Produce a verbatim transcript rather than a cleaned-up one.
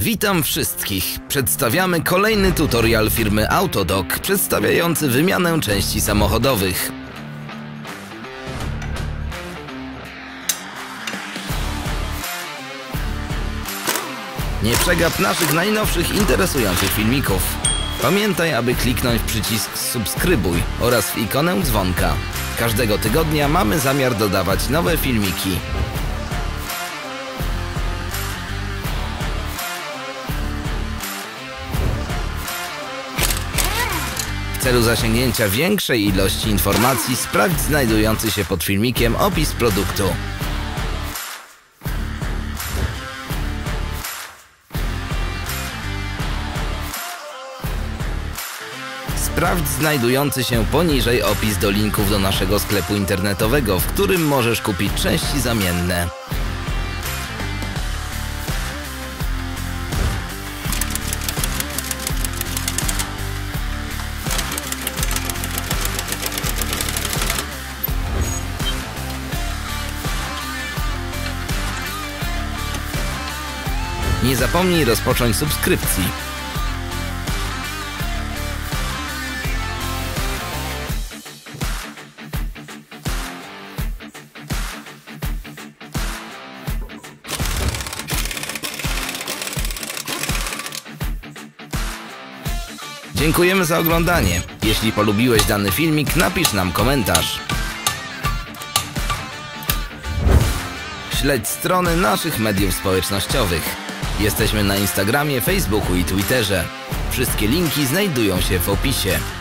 Witam wszystkich! Przedstawiamy kolejny tutorial firmy Autodoc przedstawiający wymianę części samochodowych. Nie przegap naszych najnowszych interesujących filmików. Pamiętaj, aby kliknąć w przycisk subskrybuj oraz w ikonę dzwonka. Każdego tygodnia mamy zamiar dodawać nowe filmiki. W celu zasięgnięcia większej ilości informacji sprawdź znajdujący się pod filmikiem opis produktu. Sprawdź znajdujący się poniżej opis do linków do naszego sklepu internetowego, w którym możesz kupić części zamienne. Nie zapomnij rozpocząć subskrypcji. Dziękujemy za oglądanie. Jeśli polubiłeś dany filmik, napisz nam komentarz. Śledź strony naszych mediów społecznościowych. Jesteśmy na Instagramie, Facebooku i Twitterze. Wszystkie linki znajdują się w opisie.